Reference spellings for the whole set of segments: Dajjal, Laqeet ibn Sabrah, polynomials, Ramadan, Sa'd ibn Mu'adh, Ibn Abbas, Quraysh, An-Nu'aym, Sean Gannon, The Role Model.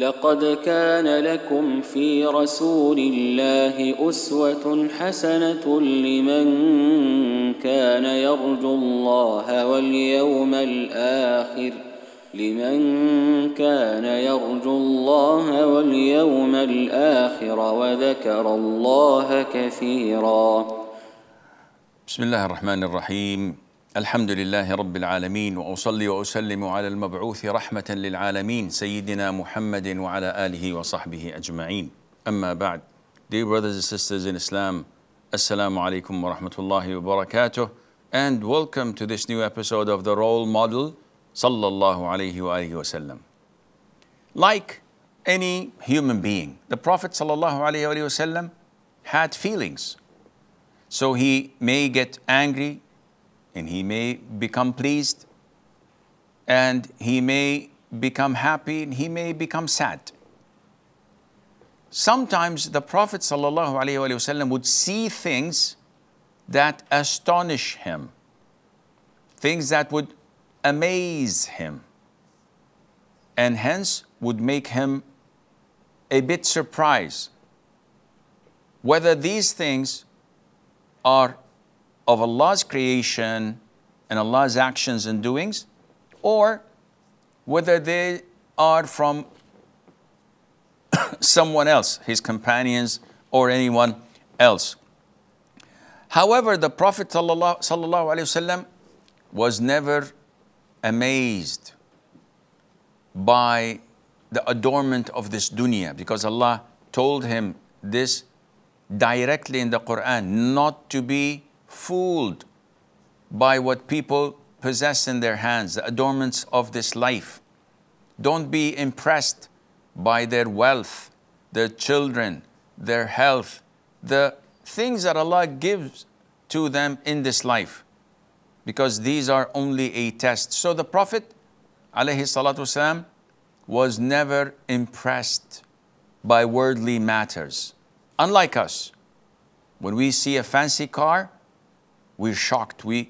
لقد كان لكم في رسول الله أسوة حسنة لمن كان يرجو الله واليوم الآخر وذكر الله كثيرا. بسم الله الرحمن الرحيم. الحمد لله رب العالمين، وأصلي وأسلم على المبعوث رحمة للعالمين سيدنا محمد وعلى آله وصحبه أجمعين. أما بعد. Dear brothers and sisters in Islam, Assalamu alaikum wa rahmatullahi wa barakatuh, and welcome to this new episode of The Role Model, sallallahu alayhi wa sallam. Like any human being, the Prophet sallallahu alayhi wa sallam had feelings. So he may get angry, and he may become pleased, and he may become happy, and he may become sad. Sometimes the Prophet sallallahu alayhi wa sallam would see things that astonish him, things that would amaze him, and hence would make him a bit surprised whether these things are of Allah's creation and Allah's actions and doings, or whether they are from someone else, his companions or anyone else. However, the Prophet ﷺ was never amazed by the adornment of this dunya, because Allah told him this directly in the Quran, not to be fooled by what people possess in their hands, the adornments of this life. Don't be impressed by their wealth, their children, their health, the things that Allah gives to them in this life, because these are only a test. So the Prophet ﷺ was never impressed by worldly matters. Unlike us, when we see a fancy car, we're shocked. We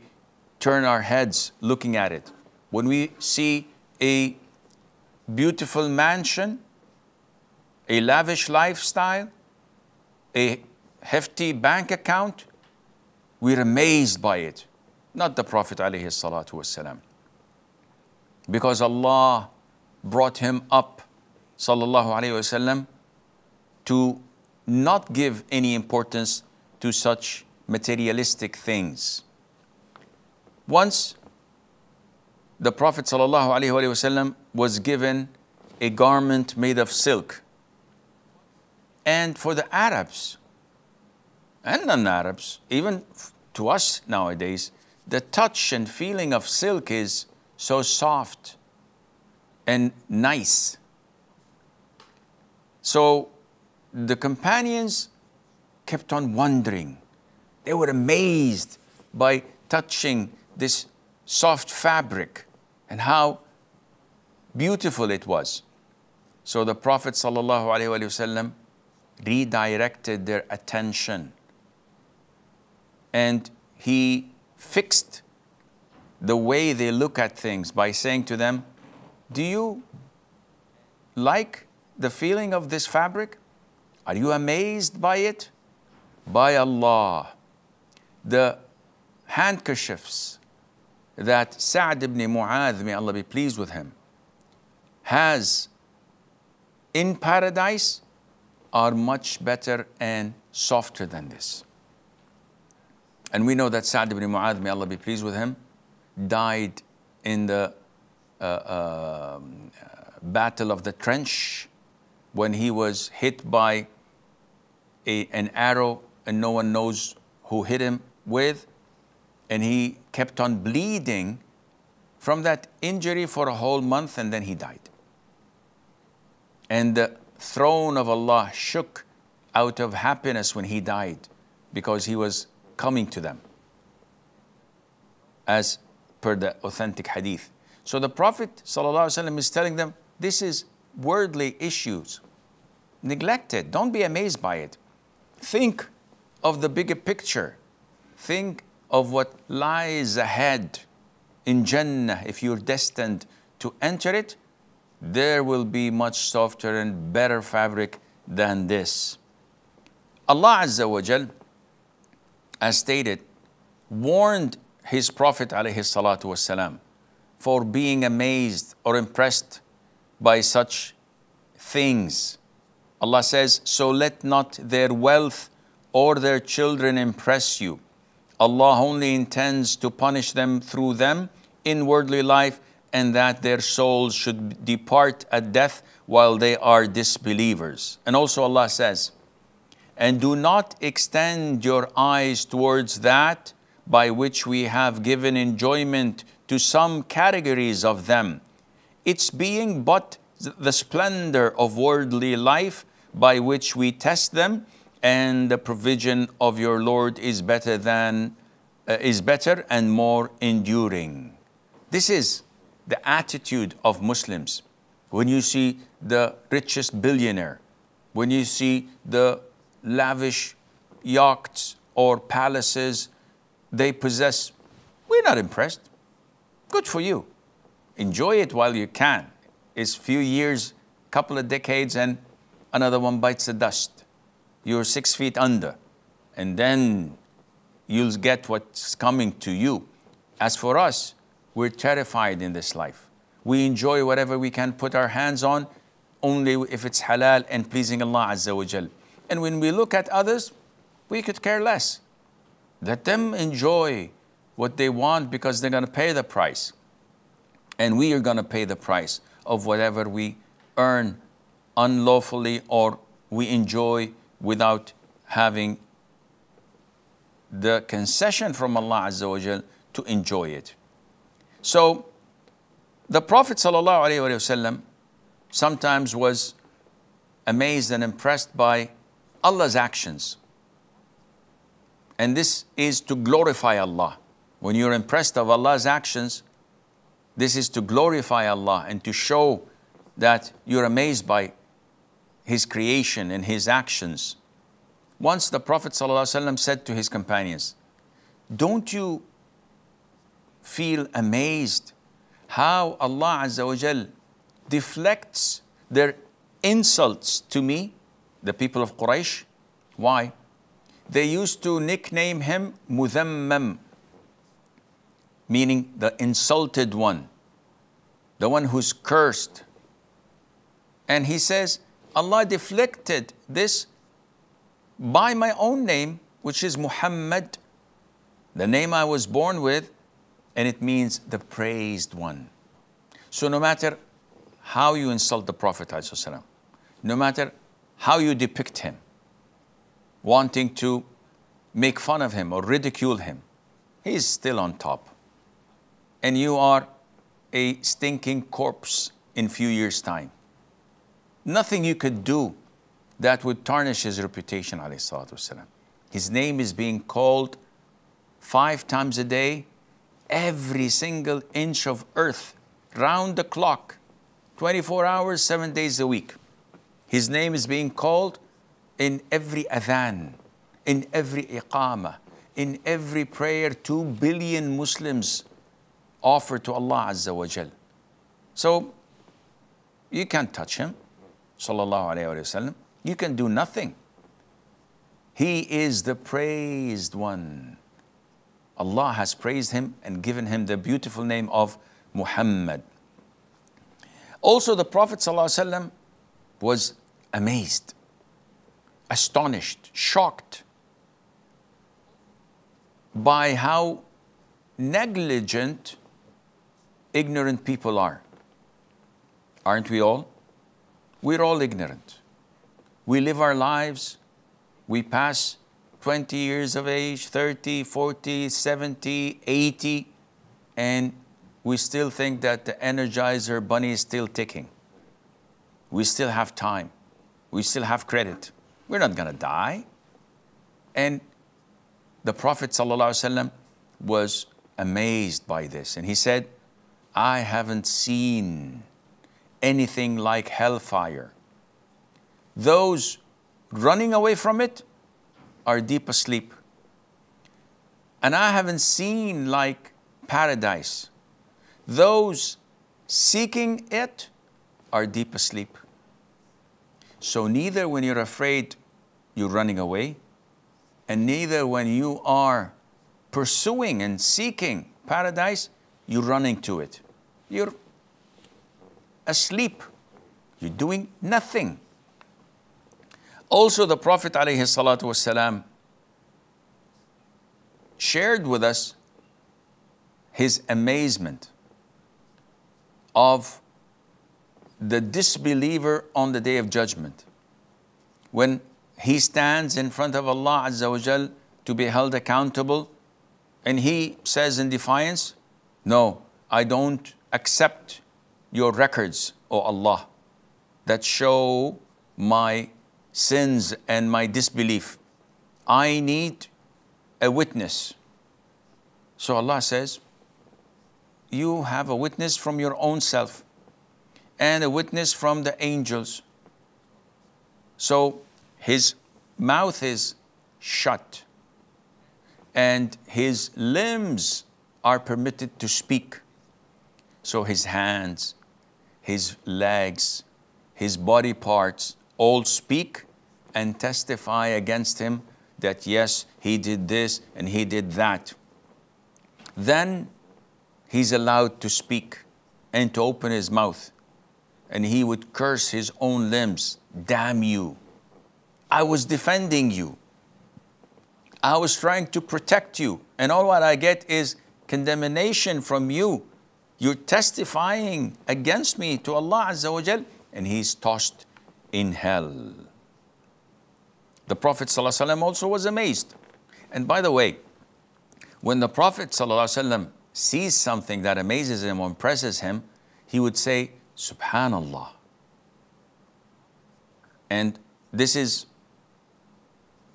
turn our heads looking at it. When we see a beautiful mansion, a lavish lifestyle, a hefty bank account, we're amazed by it. Not the Prophet ﷺ, because Allah brought him up ﷺ to not give any importance to such materialistic things. Once the Prophet ﷺ was given a garment made of silk, and for the Arabs and non-Arabs, even to us nowadays, the touch and feeling of silk is so soft and nice. So the companions kept on wondering. They were amazed by touching this soft fabric and how beautiful it was. So the Prophet ﷺ redirected their attention, and he fixed the way they look at things by saying to them, do you like the feeling of this fabric? Are you amazed by it? By Allah, the handkerchiefs that Sa'd ibn Mu'adh, may Allah be pleased with him, has in paradise are much better and softer than this. And we know that Sa'd ibn Mu'adh, may Allah be pleased with him, died in the Battle of the Trench, when he was hit by an arrow and no one knows who hit him with, and he kept on bleeding from that injury for a whole month, and then he died. And the throne of Allah shook out of happiness when he died, because he was coming to them, as per the authentic hadith. So the Prophet ﷺ is telling them, this is worldly issues. Neglect it. Don't be amazed by it. Think of the bigger picture. Think of what lies ahead in Jannah, if you're destined to enter it, there will be much softer and better fabric than this. Allah Azza wa Jal, as stated, warned his Prophet ﷺ for being amazed or impressed by such things. Allah says, so let not their wealth or their children impress you. Allah only intends to punish them through them in worldly life, and that their souls should depart at death while they are disbelievers. And also Allah says, and do not extend your eyes towards that by which we have given enjoyment to some categories of them, its being but the splendor of worldly life by which we test them, and the provision of your Lord is better than is better and more enduring. This is the attitude of Muslims. When you see the richest billionaire, when you see the lavish yachts or palaces they possess, we're not impressed. Good for you. Enjoy it while you can. It's few years, couple of decades, and another one bites the dust. You're 6 feet under, and then you'll get what's coming to you. As for us, we're terrified in this life. We enjoy whatever we can put our hands on, only if it's halal and pleasing Allah Azza wa Jal. And when we look at others, we could care less. Let them enjoy what they want, because they're going to pay the price. And we are going to pay the price of whatever we earn unlawfully or we enjoy without having the concession from Allah Azza wa Jal to enjoy it. So the Prophet ﷺ sometimes was amazed and impressed by Allah's actions. And this is to glorify Allah. When you're impressed of Allah's actions, this is to glorify Allah and to show that you're amazed by His creation and His actions. Once the Prophet ﷺ said to his companions, don't you feel amazed how Allah Azza wa Jal deflects their insults to me, the people of Quraysh? Why? They used to nickname him Mudhammam, meaning the insulted one, the one who's cursed. And he says, Allah deflected this by my own name, which is Muhammad, the name I was born with, and it means the praised one. So no matter how you insult the Prophet ﷺ, no matter how you depict him, wanting to make fun of him or ridicule him, he is still on top. And you are a stinking corpse in a few years' time. Nothing you could do that would tarnish his reputation, alayhi salatu wasalam. His name is being called 5 times a day, every single inch of earth, round the clock, 24 hours, 7 days a week. His name is being called in every adhan, in every iqamah, in every prayer 2 billion Muslims offer to Allah Azza wa Jal. So you can't touch him, sallallahu alayhi wa sallam. You can do nothing. He is the praised one. Allah has praised him and given him the beautiful name of Muhammad. Also, the Prophet ﷺ was amazed, astonished, shocked by how negligent, ignorant people are. Aren't we all? We're all ignorant. We live our lives. We pass 20 years of age, 30, 40, 70, 80, and we still think that the Energizer bunny is still ticking. We still have time. We still have credit. We're not going to die. And the Prophet ﷺ was amazed by this. And he said, I haven't seen anything like hellfire. Those running away from it are deep asleep. And I haven't seen like paradise. Those seeking it are deep asleep. So neither when you're afraid, you're running away, and neither when you are pursuing and seeking paradise, you're running to it. You're asleep. You're doing nothing. Also, the Prophet ﷺ shared with us his amazement of the disbeliever on the Day of Judgment, when he stands in front of Allah Azza wa Jal to be held accountable, and he says in defiance, "No, I don't accept your records, O Allah, that show my sins and my disbelief. I need a witness." So Allah says, you have a witness from your own self and a witness from the angels. So his mouth is shut and his limbs are permitted to speak. So his hands, his legs, his body parts all speak and testify against him that yes, he did this and he did that. Then he's allowed to speak and to open his mouth, and he would curse his own limbs. "Damn you. I was defending you. I was trying to protect you. And all what I get is condemnation from you. You're testifying against me to Allah Azza wa Jal." And he's tossed in hell. The Prophet ﷺ also was amazed. And by the way, when the Prophet ﷺ sees something that amazes him or impresses him, he would say, "Subhanallah." And this is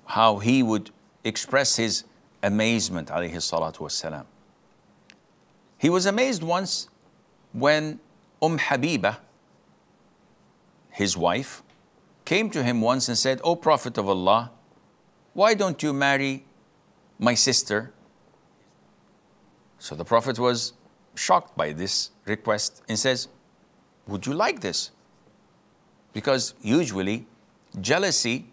how he would express his amazement, alayhi salatu wassalam. He was amazed once when Habiba, his wife, came to him once and said, "O Prophet of Allah, why don't you marry my sister?" So the Prophet was shocked by this request and says, "Would you like this?" Because usually jealousy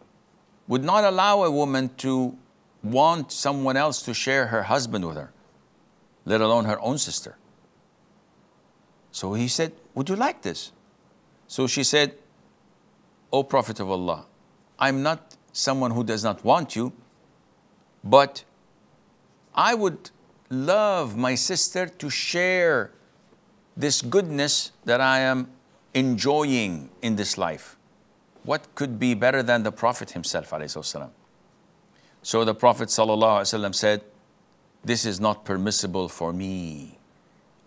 would not allow a woman to want someone else to share her husband with her, let alone her own sister. So he said, "Would you like this?" So she said, "O Prophet of Allah, I'm not someone who does not want you, but I would love my sister to share this goodness that I am enjoying in this life. What could be better than the Prophet himself, alayhi wasalam?" So the Prophet sallallahu alayhi wasallam said, "This is not permissible for me.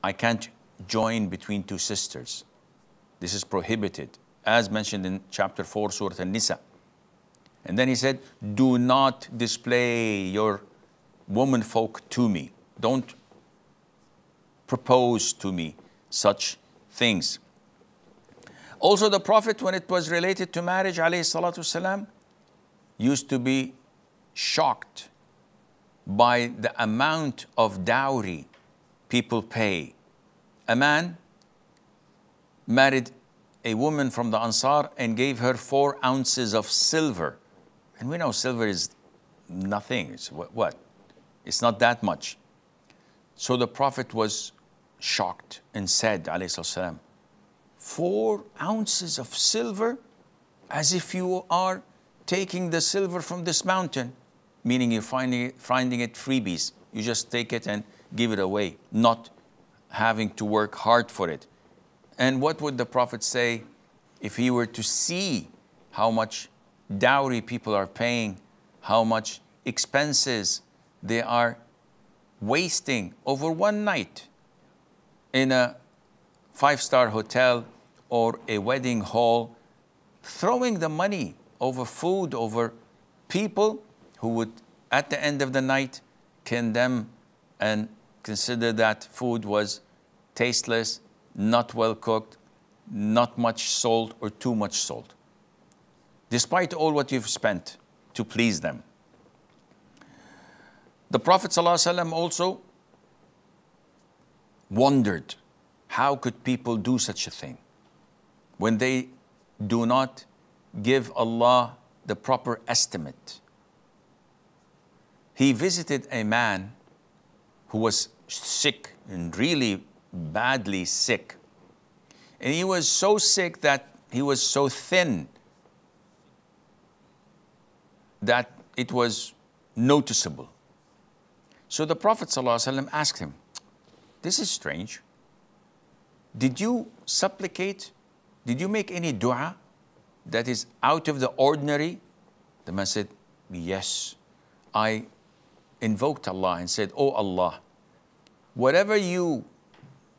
I can't join between two sisters. This is prohibited," as mentioned in chapter 4, Surah An-Nisa. And then he said, "Do not display your womanfolk to me. Don't propose to me such things." Also, the Prophet, when it was related to marriage, alayhi salatu wasalam, used to be shocked by the amount of dowry people pay. A man married a woman from the Ansar and gave her 4 ounces of silver. And we know silver is nothing. It's what? It's not that much. So the Prophet was shocked and said, alayhi salatu wasalam, 4 ounces of silver, as if you are taking the silver from this mountain, meaning you're finding it freebies. You just take it and give it away, not having to work hard for it. And what would the Prophet say if he were to see how much dowry people are paying, how much expenses they are wasting over one night in a 5-star hotel or a wedding hall, throwing the money over food, over people who would, at the end of the night, condemn and consider that food was tasteless, not well cooked, not much salt or too much salt, despite all what you've spent to please them. The Prophet ﷺ also wondered, how could people do such a thing? when they do not give Allah the proper estimate. He visited a man who was sick and really badly sick. And he was so sick that he was so thin that it was noticeable. So the Prophet ﷺ asked him, "This is strange. Did you supplicate? Did you make any dua that is out of the ordinary?" The man said, "Yes. I invoked Allah and said, 'Oh Allah, whatever you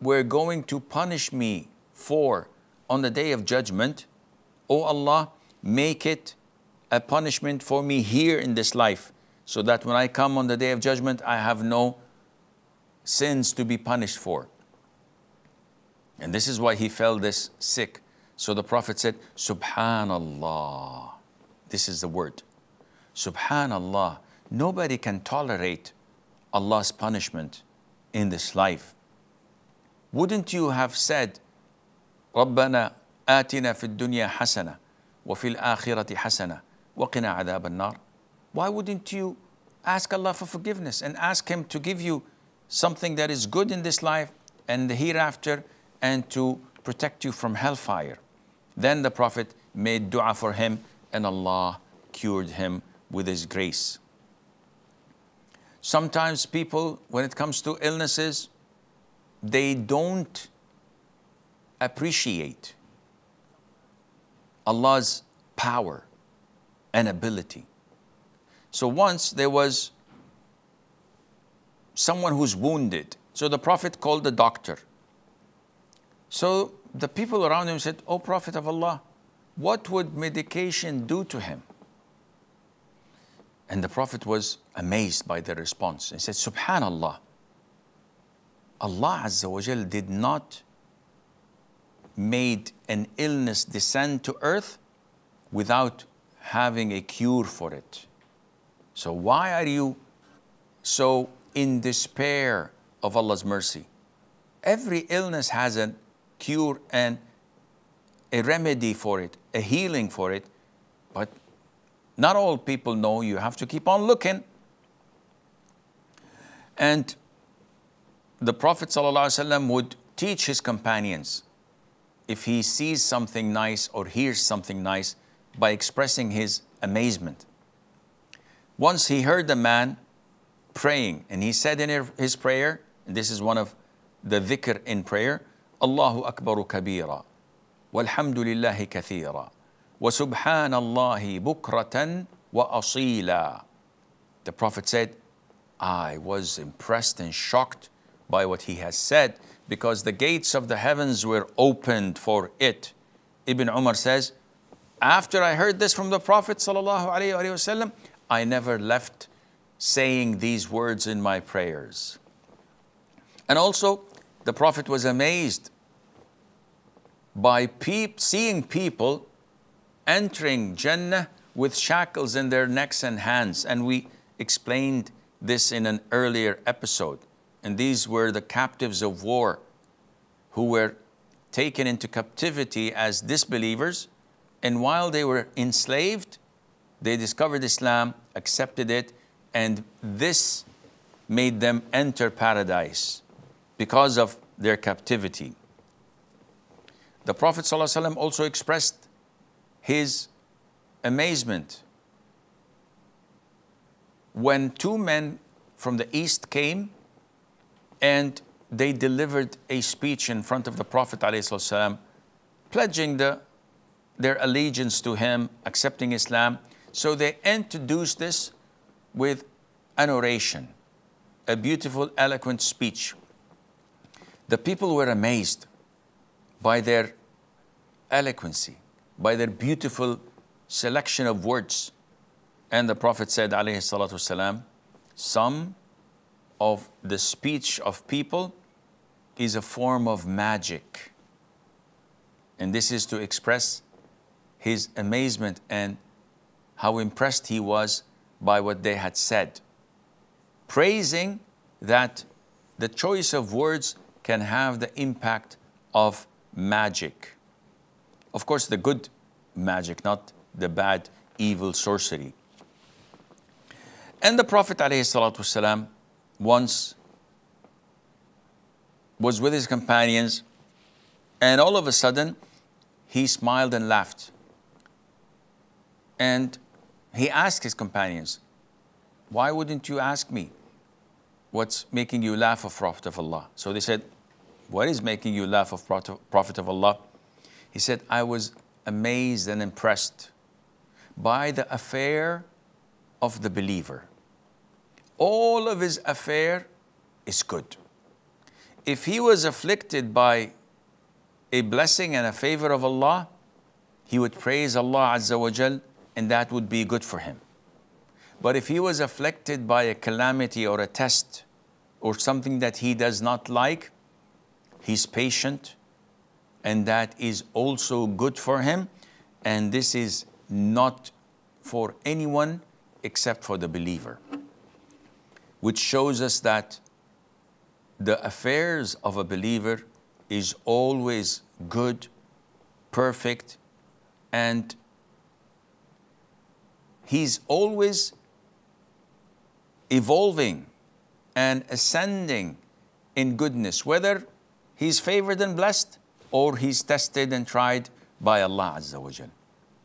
were going to punish me for on the day of judgment, O Allah, make it a punishment for me here in this life, so that when I come on the day of judgment, I have no sins to be punished for.'" And this is why he fell this sick. So the Prophet said, "Subhanallah." This is the word. Subhanallah. Nobody can tolerate Allah's punishment in this life. Wouldn't you have said, "Rabbana atina fi dunya hasana wa fil akhirati hasana wa qina adhab an-nar"? Why wouldn't you ask Allah for forgiveness and ask Him to give you something that is good in this life and the hereafter, and to protect you from hellfire? Then the Prophet made dua for him, and Allah cured him with His grace. Sometimes people, when it comes to illnesses, they don't appreciate Allah's power and ability. So once there was someone who's wounded. So the Prophet called the doctor. So the people around him said, "O Prophet of Allah, what would medication do to him?" And the Prophet was amazed by the response and said, "Subhanallah, Allah Azza wa Jal did not made an illness descend to earth without having a cure for it. So why are you so in despair of Allah's mercy? Every illness has a cure and a remedy for it, a healing for it. But not all people know. You have to keep on looking." And the Prophet ﷺ would teach his companions, if he sees something nice or hears something nice, by expressing his amazement. Once he heard a man praying, and he said in his prayer, and this is one of the dhikr in prayer, "Allahu Akbaru kabira, walhamdulillahi kathira, wa subhanallahi bukratan wa asila." The Prophet said, "I was impressed and shocked by what he has said, because the gates of the heavens were opened for it." Ibn Umar says, "After I heard this from the Prophet ﷺ, I never left saying these words in my prayers." And also, the Prophet was amazed by seeing people entering Jannah with shackles in their necks and hands. And we explained this in an earlier episode. And these were the captives of war who were taken into captivity as disbelievers. And while they were enslaved, they discovered Islam, accepted it, and this made them enter paradise because of their captivity. The Prophet ﷺ also expressed his amazement when two men from the east came, and they delivered a speech in front of the Prophet ﷺ, pledging their allegiance to him, accepting Islam. So they introduced this with an oration, a beautiful, eloquent speech. The people were amazed by their eloquence, by their beautiful selection of words. And the Prophet said, ﷺ, "Some of the speech of people is a form of magic." And this is to express his amazement and how impressed he was by what they had said, praising that the choice of words can have the impact of magic. Of course, the good magic, not the bad, evil sorcery. And the Prophet ﷺ once was with his companions, and all of a sudden, he smiled and laughed. And he asked his companions, "Why wouldn't you ask me what's making you laugh, O Prophet of Allah?" So they said, "What is making you laugh, O Prophet of Allah?" He said, "I was amazed and impressed by the affair of the believer. All of his affair is good. If he was afflicted by a blessing and a favor of Allah, he would praise Allah Azza wa Jal, and that would be good for him. But if he was afflicted by a calamity or a test or something that he does not like, he's patient, and that is also good for him. And this is not for anyone except for the believer." Which shows us that the affairs of a believer is always good, perfect, and he's always evolving and ascending in goodness, whether he's favored and blessed or he's tested and tried by Allah Azza wa Jal.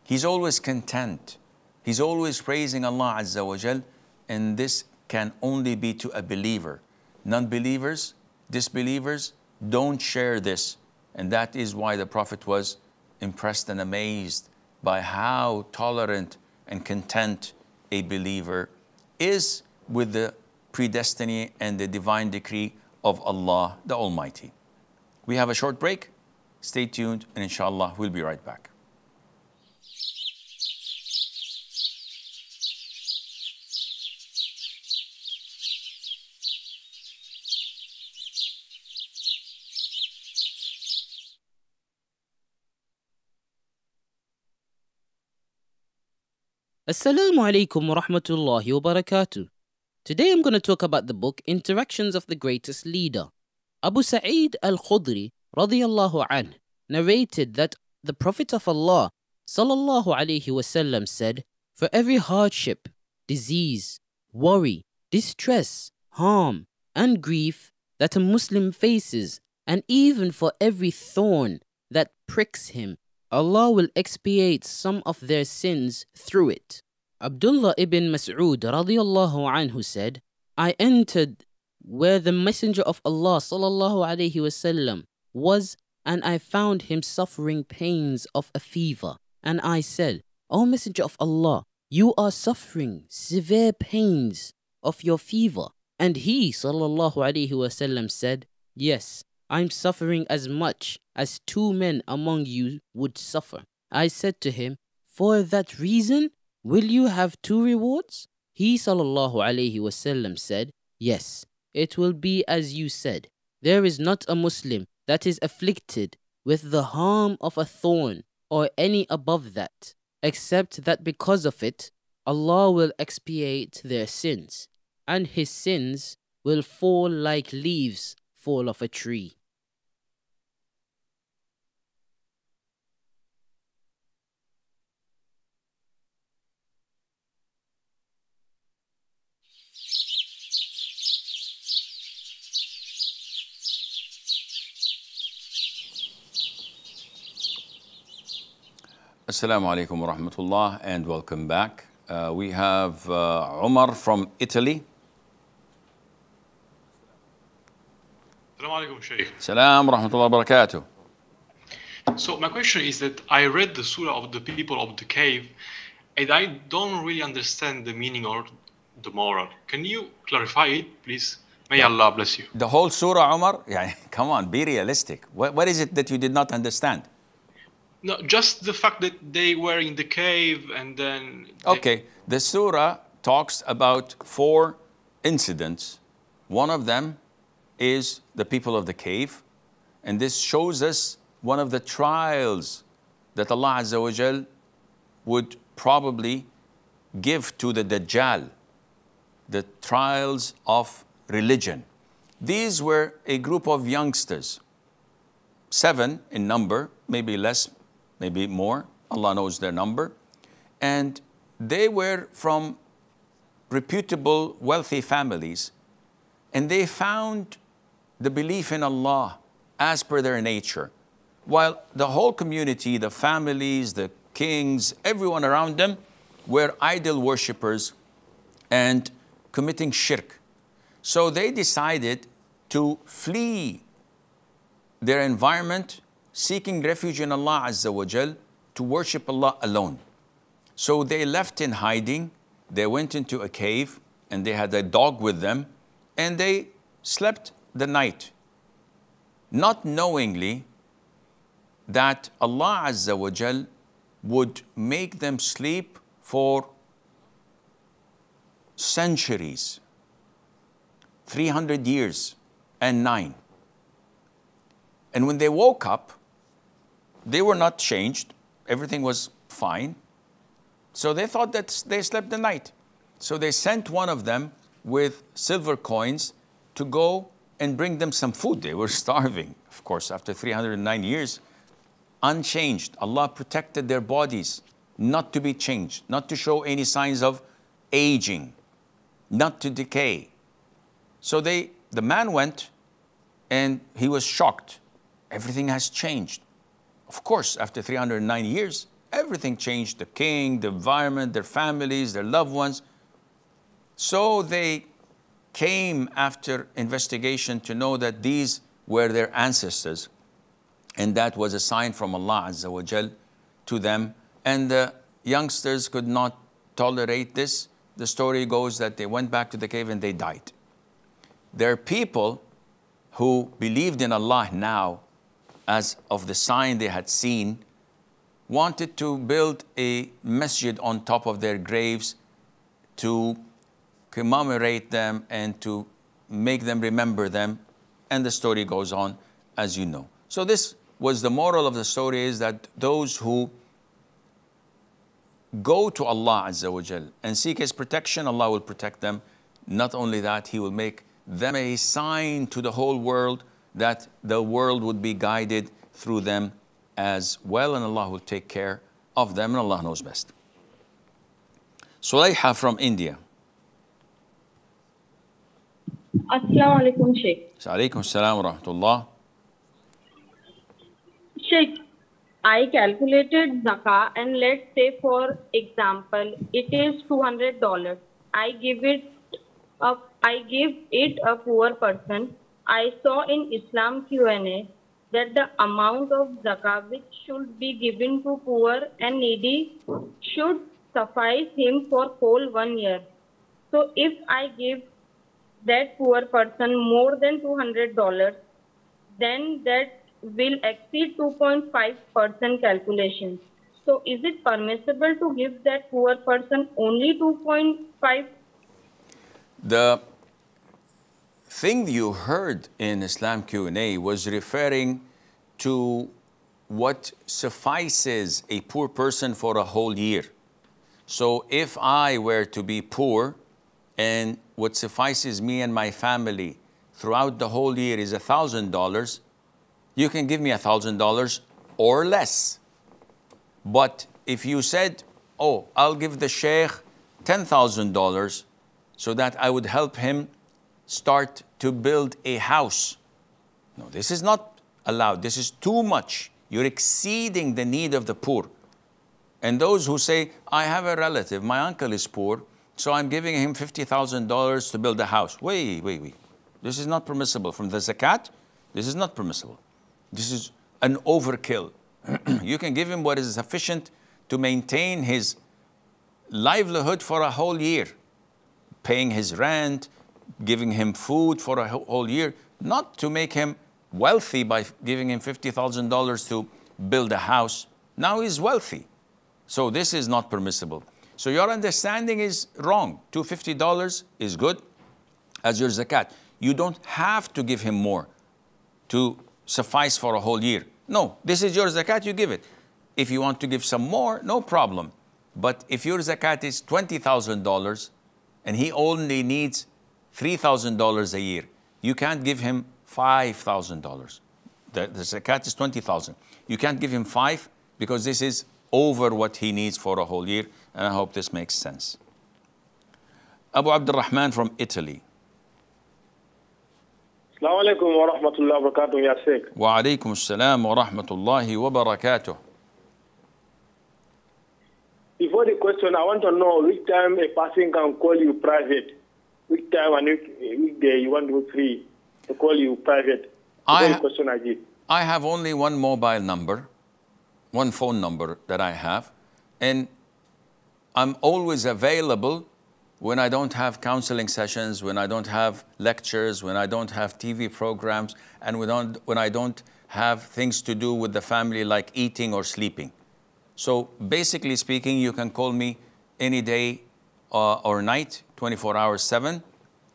He's always content. He's always praising Allah Azza wa Jal, and this can only be to a believer. Non-believers, disbelievers don't share this, and that is why the Prophet was impressed and amazed by how tolerant and content a believer is with the predestiny and the divine decree of Allah the Almighty. We have a short break. Stay tuned, and inshallah, we'll be right back. Assalamu alaikum wa rahmatullahi wa barakatuh. Today I'm going to talk about the book Interactions of the Greatest Leader. Abu Sa'id al-Khudri radiyallahu anhu narrated that the Prophet of Allah sallallahu alayhi wasallam said, "For every hardship, disease, worry, distress, harm and grief that a Muslim faces, and even for every thorn that pricks him, Allah will expiate some of their sins through it." Abdullah ibn Mas'ud radiyallahu anhu said, "I entered where the Messenger of Allah sallallahu alayhi wasallam was, and I found him suffering pains of a fever. And I said, 'O Messenger of Allah, you are suffering severe pains of your fever.' And he sallallahu alayhi wasallam said, 'Yes, I'm suffering as much as two men among you would suffer.' I said to him, 'For that reason, will you have two rewards?' He sallallahu alayhi wasallam said, 'Yes, it will be as you said. There is not a Muslim that is afflicted with the harm of a thorn or any above that, except that because of it, Allah will expiate their sins, and his sins will fall like leaves fall off a tree." Assalamu alaikum wa rahmatullah, and welcome back. We have Umar from Italy. Assalamu alaikum, Shaykh. Assalamu rahmatullah wa barakatuh. So my question is that I read the surah of the people of the cave, and I don't really understand the meaning or the moral. Can you clarify it, please? May Allah bless you. The whole surah, Umar? Yeah, come on, be realistic. What is it that you did not understand? No, just the fact that they were in the cave and then... Okay, the surah talks about four incidents. One of them is the people of the cave. And this shows us one of the trials that Allah Azza wa Jal would probably give to the Dajjal, the trials of religion. These were a group of youngsters, 7 in number, maybe less, maybe more. Allah knows their number. And they were from reputable, wealthy families. And they found the belief in Allah as per their nature. While the whole community, the families, the kings, everyone around them were idol worshippers and committing shirk. So they decided to flee their environment, seeking refuge in Allah Azza wa Jal, to worship Allah alone. So they left in hiding, they went into a cave, and they had a dog with them, and they slept the night, not knowingly that Allah Azza wa Jal would make them sleep for centuries, 300 years and 9. And when they woke up, they were not changed. Everything was fine. So they thought that they slept the night. So they sent one of them with silver coins to go and bring them some food. They were starving, of course, after 309 years. Unchanged. Allah protected their bodies, not to be changed, not to show any signs of aging, not to decay. So the man went and he was shocked. Everything has changed. Of course, after 309 years, everything changed. The king, the environment, their families, their loved ones. So they came after investigation to know that these were their ancestors. And that was a sign from Allah Azza wa Jal to them. And the youngsters could not tolerate this. The story goes that they went back to the cave and they died. There are people who believed in Allah now, as of the sign they had seen, wanted to build a masjid on top of their graves to commemorate them and to make them remember them. And the story goes on, as you know. So this was the moral of the story, is that those who go to Allah Azza wa Jal and seek His protection, Allah will protect them. Not only that, He will make them a sign to the whole world that the world would be guided through them as well, and Allah will take care of them, and Allah knows best. Sulaiha from India. As-salamu alaykum, Shaykh. Alaykum as-salam wa rahmatullah. Sheikh, I calculated zakah, and let's say, for example, it is $200. I give it a poor person. I saw in Islam Q&A that the amount of zakah which should be given to poor and needy should suffice him for whole 1 year. So if I give that poor person more than $200, then that will exceed 2.5% calculation. So is it permissible to give that poor person only 2.5? The thing you heard in Islam Q&A was referring to what suffices a poor person for a whole year. So if I were to be poor and what suffices me and my family throughout the whole year is $1,000, you can give me $1,000 or less. But if you said, oh, I'll give the sheikh $10,000 so that I would help him start to build a house. No, this is not allowed. This is too much. You're exceeding the need of the poor. And those who say, I have a relative, my uncle is poor, so I'm giving him $50,000 to build a house. Wait. This is not permissible. From the zakat, this is not permissible. This is an overkill. You can give him what is sufficient to maintain his livelihood for a whole year. Paying his rent, giving him food for a whole year. Not to make him wealthy by giving him $50,000 to build a house. Now he's wealthy. So this is not permissible. So your understanding is wrong. $250 is good as your zakat. You don't have to give him more to suffice for a whole year. No, this is your zakat, you give it. If you want to give some more, no problem. But if your zakat is $20,000 and he only needs $3,000 a year, you can't give him $5,000. The zakat is $20,000. You can't give him 5, because this is over what he needs for a whole year, and I hope this makes sense. Abu Abdurrahman from Italy. As-salamu alaykum wa rahmatullahi wa barakatuh, ya Sheikh. Wa alaykum as-salam wa rahmatullahi wa barakatuh. Before the question, I want to know which time a person can call you private, which time and which day you want to be free to call you private. I have only one mobile number, one phone number that I have, and I'm always available when I don't have counseling sessions, when I don't have lectures, when I don't have TV programs, and when I don't have things to do with the family like eating or sleeping. So basically speaking, you can call me any day or night, 24/7.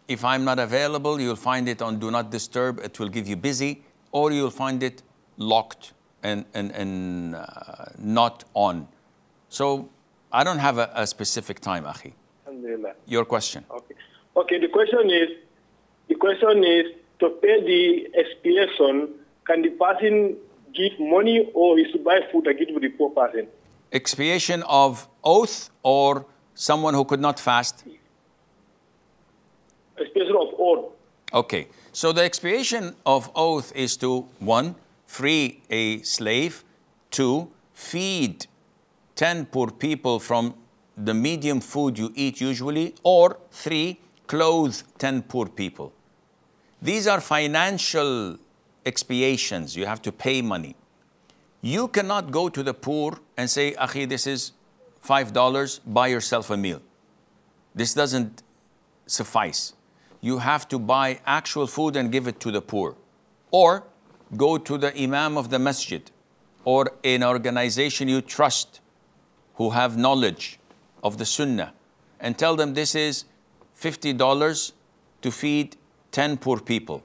If I'm not available, you'll find it on Do Not Disturb. It will give you busy, or you'll find it locked and not on. So I don't have a specific time, Akhi. Your question. Okay. Okay, the question is to pay the expiation, can the person give money or is to buy food and give to the poor person? Expiation of oath or someone who could not fast? Expiation of oath. Okay. So the expiation of oath is to, 1, free a slave, 2, feed 10 poor people from the medium food you eat usually, or 3, clothe 10 poor people. These are financial expiations. You have to pay money. You cannot go to the poor and say, Akhi, this is $5, buy yourself a meal. This doesn't suffice. You have to buy actual food and give it to the poor. Or go to the imam of the masjid or an organization you trust who have knowledge of the sunnah and tell them this is $50 to feed 10 poor people.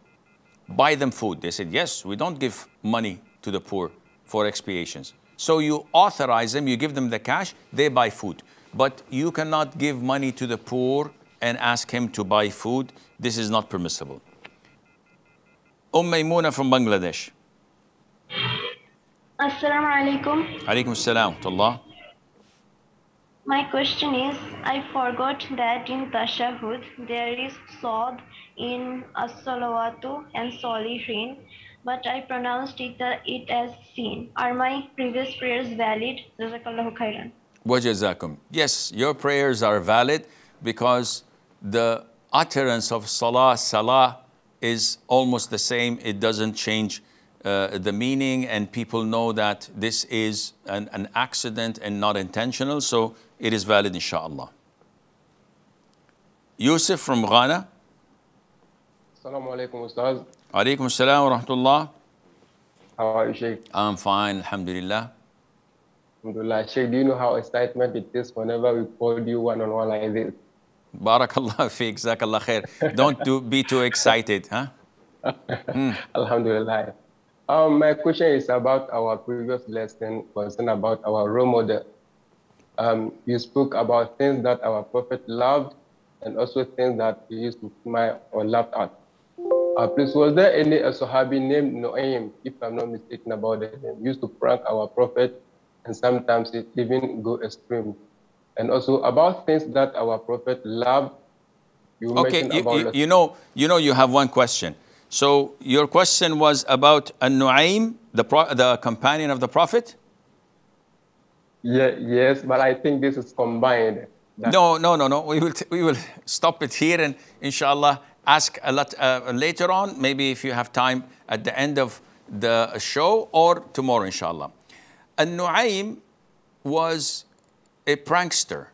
Buy them food. They said, yes, we don't give money to the poor for expiations. So you authorize them, you give them the cash, they buy food. But you cannot give money to the poor and ask him to buy food. This is not permissible. Maymuna from Bangladesh. Assalamu alaikum. Alaikum assalam. My question is, I forgot that in Tashahud there is Sod in As-Salawatu and Solihin, but I pronounced it as Sin. Are my previous prayers valid? Jazakallahu khairan. Wa jazakum. Yes, your prayers are valid because the utterance of Salah, Salah is almost the same. It doesn't change the meaning, and people know that this is an accident and not intentional. So it is valid, inshallah. Yusuf from Ghana. Assalamu alaikum, Ustaz. Alaikum assalam wa rahmatullah. How are you, Sheikh? I'm fine, alhamdulillah. Alhamdulillah. Sheikh, do you know how excitement it is whenever we call you one-on-one like this? Barakallah feek, jazakallah khair. Don't be too excited, huh? Alhamdulillah. My question is about our previous lesson concerned about our role model. You spoke about things that our Prophet loved and also things that he used to smile or laugh at. Please, was there any Sahabi named Nu'aym, if I'm not mistaken about it, used to prank our Prophet, and sometimes it even go extreme? And also about things that our Prophet loved. You mentioned about you have one question. So your question was about An-Nu'aym, the companion of the Prophet? Yeah, yes, but I think this is combined. No. We will stop it here and inshallah ask a lot later on, maybe if you have time at the end of the show or tomorrow, inshallah. An-Nu'aym was a prankster,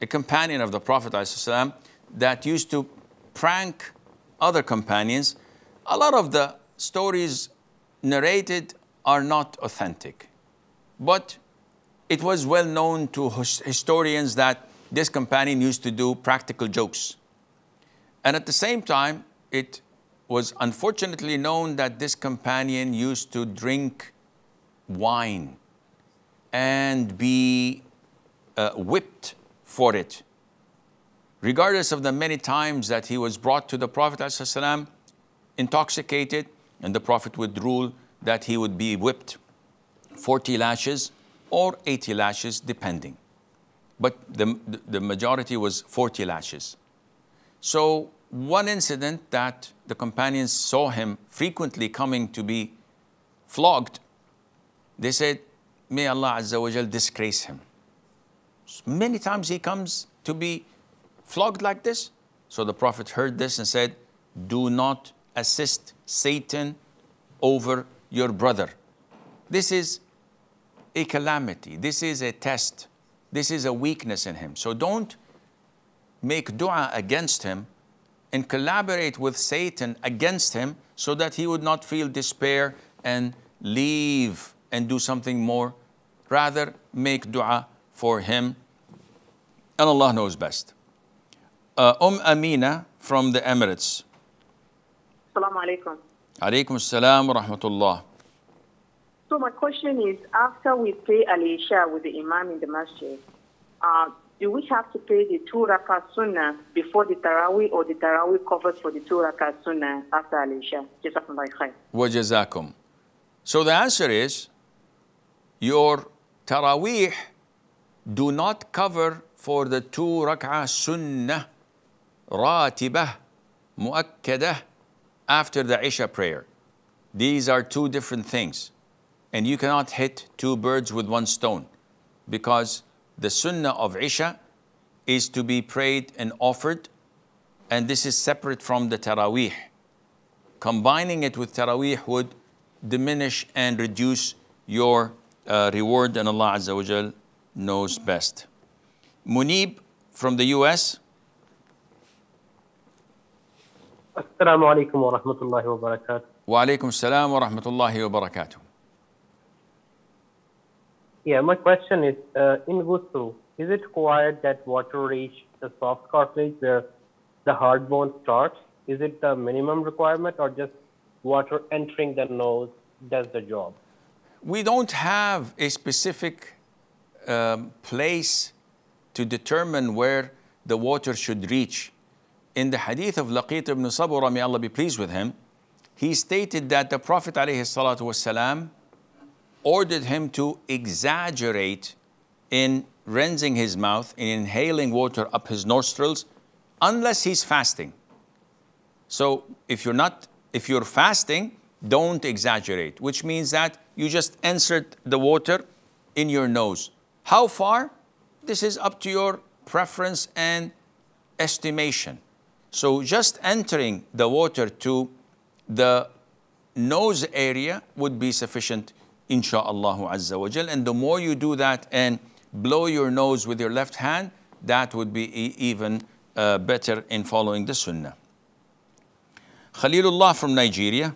a companion of the Prophet ﷺ that used to prank other companions. A lot of the stories narrated are not authentic, but it was well known to historians that this companion used to do practical jokes. And at the same time, it was unfortunately known that this companion used to drink wine and be whipped for it. Regardless of the many times that he was brought to the Prophet ﷺ intoxicated, and the Prophet would rule that he would be whipped. 40 lashes or 80 lashes, depending. But the majority was 40 lashes. So one incident that the companions saw him frequently coming to be flogged, they said, may Allah Azza wa Jal disgrace him. Many times he comes to be flogged like this. So the Prophet heard this and said, do not assist Satan over your brother. This is a calamity. This is a test. This is a weakness in him. So don't make dua against him and collaborate with Satan against him so that he would not feel despair and leave and do something more. Rather, make dua for him, and Allah knows best. Amina from the Emirates. Assalamu alaikum. Alaikum assalam wa rahmatullah. So my question is, after we pray al-Isha with the Imam in the masjid, do we have to pray the 2 rakah sunnah before the Taraweeh, or the Taraweeh covers for the 2 rakah sunnah after al-Isha? Jazakumullah khair. Wa jazakum. So the answer is, your Taraweeh do not cover for the 2 rak'ah sunnah, ratibah, mu'akkadah, after the Isha prayer. These are two different things. And you cannot hit two birds with one stone, because the sunnah of Isha is to be prayed and offered, and this is separate from the Taraweeh. Combining it with Taraweeh would diminish and reduce your reward, and Allah Azza wa Jal knows best. Munib from the US. Assalamu alaikum wa rahmatullahi wa barakatuh. Wa alaikum assalam wa rahmatullahi wa barakatuh. Yeah, my question is, in Ghusl, is it required that water reach the soft cartilage where the hard bone starts? Is it the minimum requirement, or just water entering the nose does the job? We don't have a specific place to determine where the water should reach. In the hadith of Laqeet ibn Sabrah, may Allah be pleased with him, he stated that the Prophet ﷺ ordered him to exaggerate in rinsing his mouth, in inhaling water up his nostrils, unless he's fasting. So if you're fasting, don't exaggerate, which means that you just insert the water in your nose. How far? This is up to your preference and estimation. So just entering the water to the nose area would be sufficient, insha'Allah Azza wa Jal. And the more you do that and blow your nose with your left hand, that would be even better in following the sunnah. Khalilullah from Nigeria.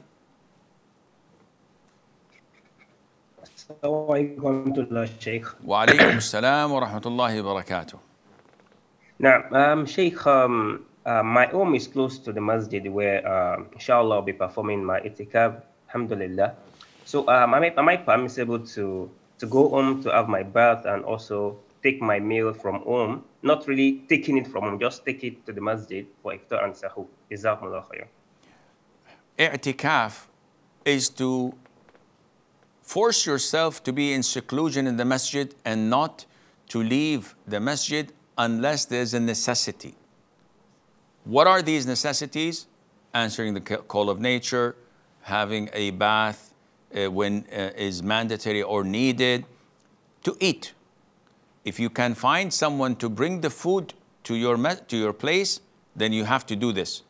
Assalamu alaikum, Sheikh. Wa alaikum assalam wa rahmatullahi wa barakatuh. Now, Sheikh, my home is close to the masjid where, inshallah, I'll be performing my itikaf, alhamdulillah. So, am I permissible to go home to have my bath and also take my meal from home? Not really taking it from home, just take it to the masjid for iftar and sahur. Jazakumullah khair. I'tikaf is to force yourself to be in seclusion in the masjid and not to leave the masjid unless there's a necessity. What are these necessities? Answering the call of nature, having a bath when is mandatory or needed, to eat. If you can find someone to bring the food to your place, then you have to do this.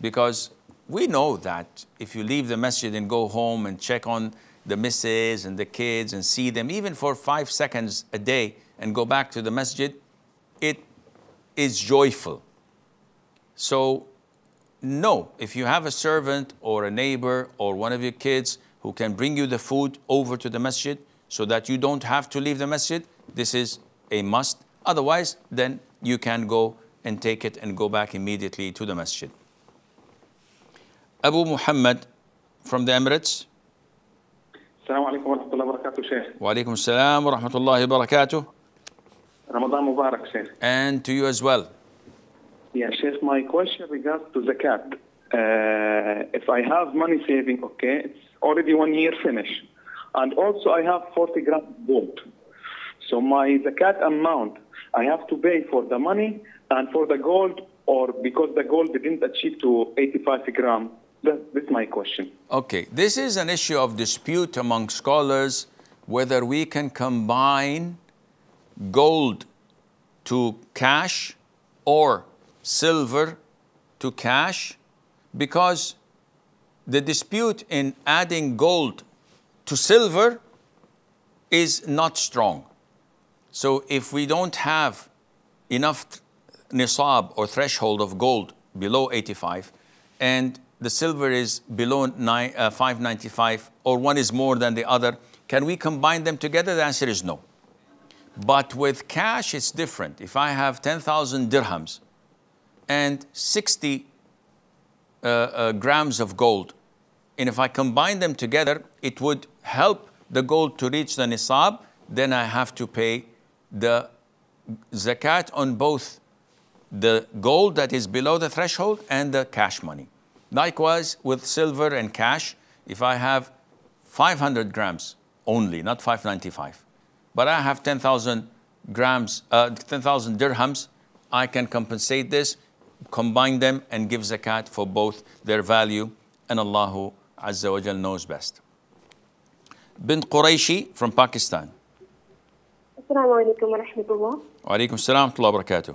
Because we know that if you leave the masjid and go home and check on the misses and the kids and see them even for 5 seconds a day and go back to the masjid, it is joyful. So no, if you have a servant or a neighbor or one of your kids who can bring you the food over to the masjid so that you don't have to leave the masjid, this is a must. Otherwise, then you can go and take it and go back immediately to the masjid. Abu Muhammad from the Emirates. Assalamu alaikum wa rahmatullahi wa barakatuh, Sheikh. Wa alaikum assalam wa rahmatullahi wa barakatuh. Ramadan Mubarak, Sheikh. And to you as well. Yeah, Sheikh, my question regards to zakat. If I have money saving, okay, it's already 1 year finished. And also I have 40 grams gold. So my zakat amount, I have to pay for the money and for the gold, or because the gold didn't achieve to 85 grams. That's my question. Okay, this is an issue of dispute among scholars, whether we can combine gold to cash or silver to cash, because the dispute in adding gold to silver is not strong. So if we don't have enough nisab or threshold of gold below 85 and the silver is below 595, or one is more than the other, can we combine them together? The answer is no. But with cash, it's different. If I have 10,000 dirhams and 60 grams of gold, and if I combine them together, it would help the gold to reach the nisab, then I have to pay the zakat on both the gold that is below the threshold and the cash money. Likewise, with silver and cash, if I have 500 grams only, not 595, but I have 10,000 dirhams, I can compensate this, combine them, and give zakat for both their value, and Allahu Azza wa Jal knows best. Bint Qurayshi from Pakistan. Assalamu alaikum wa rahmatullah. Wa alaikum assalam wa barakatuh.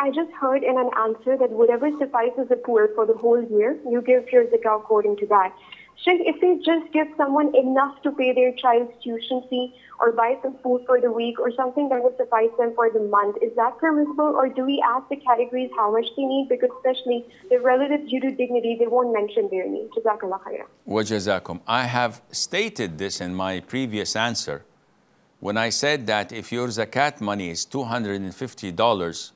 I just heard in an answer that whatever suffices the poor for the whole year, you give your zakah according to that. Sheikh, if they just give someone enough to pay their child's tuition fee or buy some food for the week or something that will suffice them for the month, is that permissible, or do we ask the categories how much they need? Because especially the relatives, due to dignity, they won't mention their need. Jazakallah khairah. Wa jazakum. I have stated this in my previous answer, when I said that if your zakat money is $250,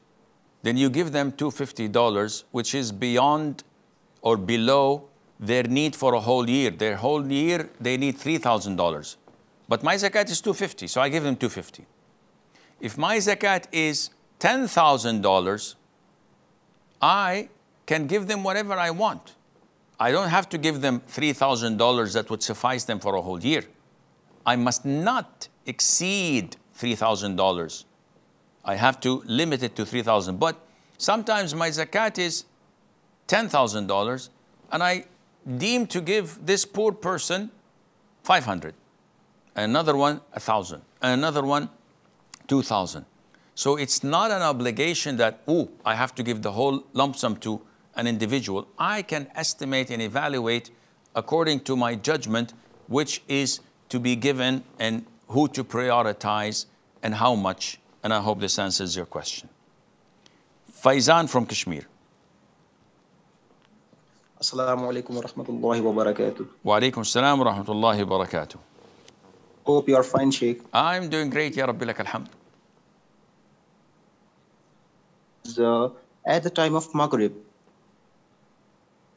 then you give them $250, which is beyond or below their need for a whole year. Their whole year, they need $3,000. But my zakat is $250, so I give them $250. If my zakat is $10,000, I can give them whatever I want. I don't have to give them $3,000 that would suffice them for a whole year. I must not exceed $3,000. I have to limit it to $3,000. But sometimes my zakat is $10,000 and I deem to give this poor person 500, another one 1,000, another one 2,000. So it's not an obligation that, oh, I have to give the whole lump sum to an individual. I can estimate and evaluate according to my judgment which is to be given and who to prioritize and how much. And I hope this answers your question. Faizan from Kashmir. Assalamu alaikum wa rahmatullahi wa barakatuh. Wa alaikum assalam wa rahmatullahi wa barakatuh. Hope you are fine, Sheikh. I'm doing great, Ya Rabbi, lak alhamd. At the time of Maghrib,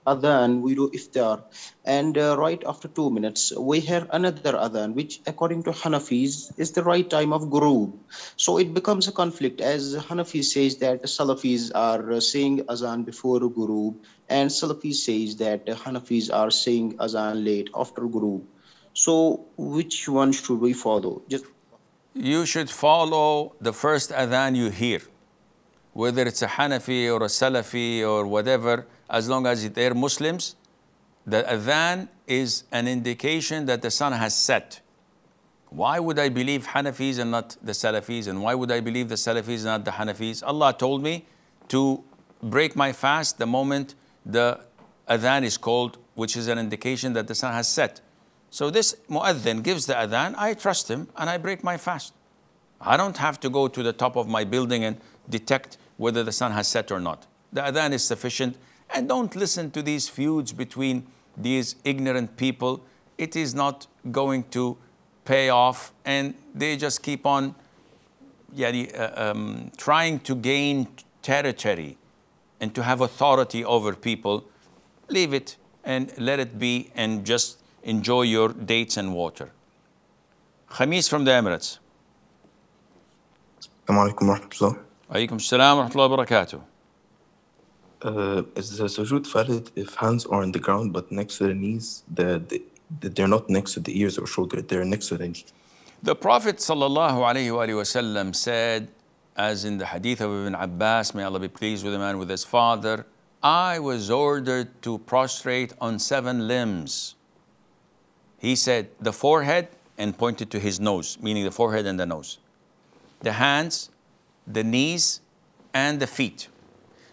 adhan, we do iftar, and right after 2 minutes we hear another adhan, which according to Hanafis is the right time of ghurub. So it becomes a conflict, as Hanafi says that Salafis are saying adhan before ghurub, and Salafi says that Hanafis are saying adhan late after ghurub. So which one should we follow? You should follow the first adhan you hear, whether it's a Hanafi or a Salafi or whatever. As long as they're Muslims, the adhan is an indication that the sun has set. Why would I believe Hanafis and not the Salafis? And why would I believe the Salafis and not the Hanafis? Allah told me to break my fast the moment the adhan is called, which is an indication that the sun has set. So this mu'adhin gives the adhan, I trust him and I break my fast. I don't have to go to the top of my building and detect whether the sun has set or not. The adhan is sufficient. And don't listen to these feuds between these ignorant people. It is not going to pay off, and they just keep on trying to gain territory and to have authority over people. Leave it and let it be, and just enjoy your dates and water. Khamis from the Emirates. Assalamu alaikum wa rahmatullah. Alaikum assalam wa rahmatullahi wa barakatuh. Is the sujood valid if hands are on the ground but next to the knees? The They're not next to the ears or shoulder, they're next to the knee. The Prophet ﷺ said, as in the hadith of Ibn Abbas, may Allah be pleased with him and with his father, I was ordered to prostrate on 7 limbs. He said the forehead and pointed to his nose, meaning the forehead and the nose, the hands, the knees, and the feet.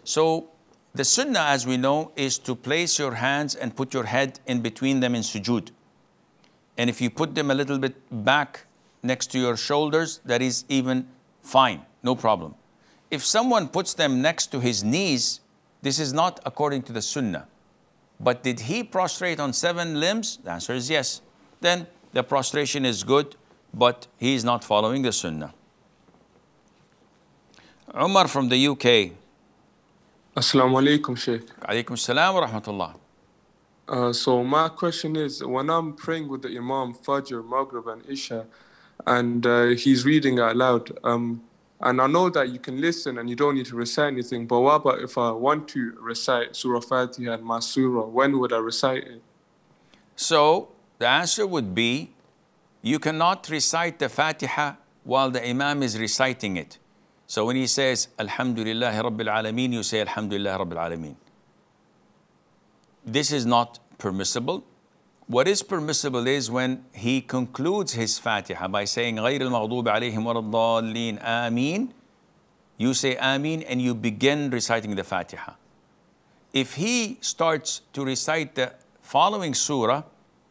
So the sunnah, as we know, is to place your hands and put your head in between them in sujood. And if you put them a little bit back next to your shoulders, that is even fine, no problem. If someone puts them next to his knees, this is not according to the sunnah. But did he prostrate on 7 limbs? The answer is yes. Then the prostration is good, but he is not following the sunnah. Umar from the UK. Assalamu alaikum, Shaykh. Alaikum salam wa rahmatullah. So my question is, when I'm praying with the Imam, Fajr, Maghrib and Isha, and he's reading out loud, and I know that you can listen and you don't need to recite anything, but what about if I want to recite Surah Fatiha and my Surah, when would I recite it? So the answer would be, you cannot recite the Fatiha while the Imam is reciting it. So when he says, Alhamdulillahi Rabbil Alameen, you say, Alhamdulillahi Rabbil Alameen. This is not permissible. What is permissible is when he concludes his Fatiha by saying, غَيْرِ الْمَغْضُوبِ عَلَيْهِمْ وَلَا الضَّالِّينَ آمين. You say Ameen and you begin reciting the Fatiha. If he starts to recite the following surah,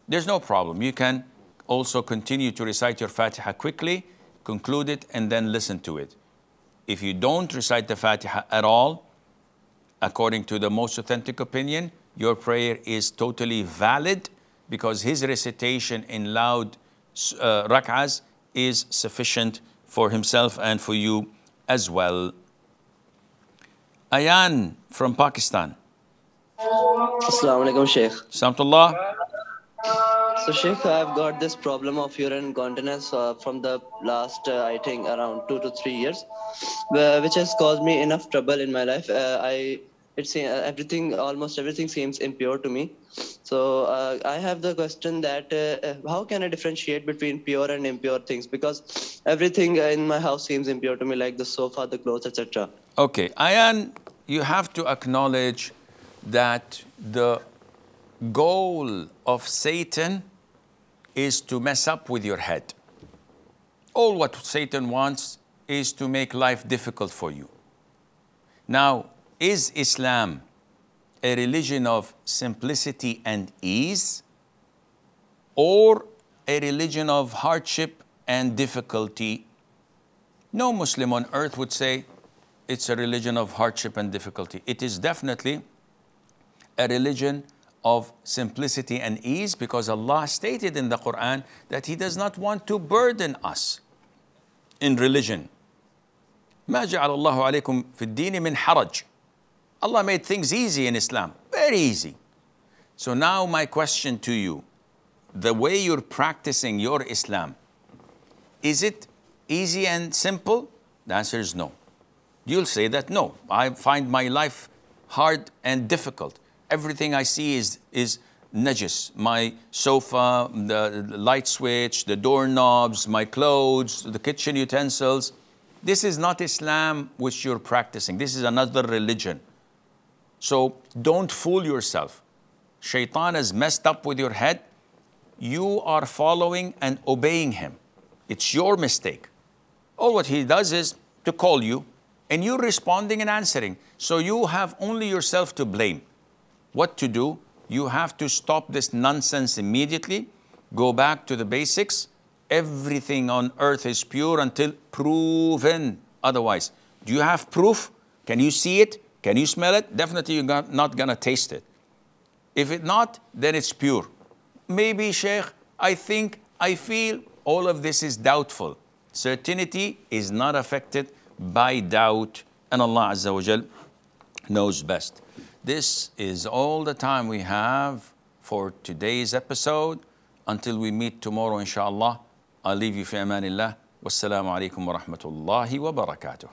there's no problem. You can also continue to recite your Fatiha quickly, conclude it, and then listen to it. If you don't recite the Fatiha at all, according to the most authentic opinion, your prayer is totally valid because his recitation in loud rak'ahs is sufficient for himself and for you as well. Ayan from Pakistan. Assalamu alaikum, Shaykh. Samtullah. So, Shaykh, I've got this problem of urine incontinence from the last, I think, around 2 to 3 years, which has caused me enough trouble in my life. Almost everything seems impure to me. So, I have the question that how can I differentiate between pure and impure things? Because everything in my house seems impure to me, like the sofa, the clothes, etc. Okay, Ayan, you have to acknowledge that the goal of Satan is to mess up with your head. All what Satan wants is to make life difficult for you. Now, is Islam a religion of simplicity and ease, or a religion of hardship and difficulty? No Muslim on earth would say it's a religion of hardship and difficulty. It is definitely a religion of simplicity and ease, because Allah stated in the Quran that He does not want to burden us in religion. مَا جَعَلَ اللَّهُ عَلَيْكُمْ فِي الدِّينِ مِنْ حَرَجٍ. Allah made things easy in Islam, very easy. So now my question to you, the way you're practicing your Islam, is it easy and simple? The answer is no. You'll say that no, I find my life hard and difficult. Everything I see is najis. My sofa, the light switch, the doorknobs, my clothes, the kitchen utensils. This is not Islam which you're practicing. This is another religion. So don't fool yourself. Shaitan has messed up with your head. You are following and obeying him. It's your mistake. All what he does is to call you, and you're responding and answering. So you have only yourself to blame. What to do? You have to stop this nonsense immediately, go back to the basics. Everything on earth is pure until proven otherwise. Do you have proof? Can you see it? Can you smell it? Definitely you're not gonna taste it. If it's not, then it's pure. Maybe, Sheikh, I think, I feel, all of this is doubtful. Certainty is not affected by doubt, and Allah Azza wa Jal knows best. This is all the time we have for today's episode. Until we meet tomorrow, inshallah, I'll leave you fi amanillah. Wassalamu alaikum wa rahmatullahi wa barakatuh.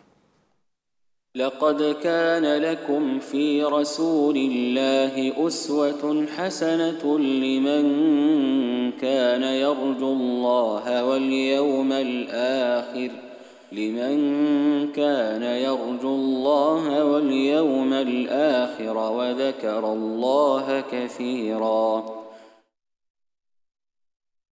لقد كان لكم في رسول الله أسوة حسنة لمن كان يرجو الله واليوم الآخر وذكر الله كثيرا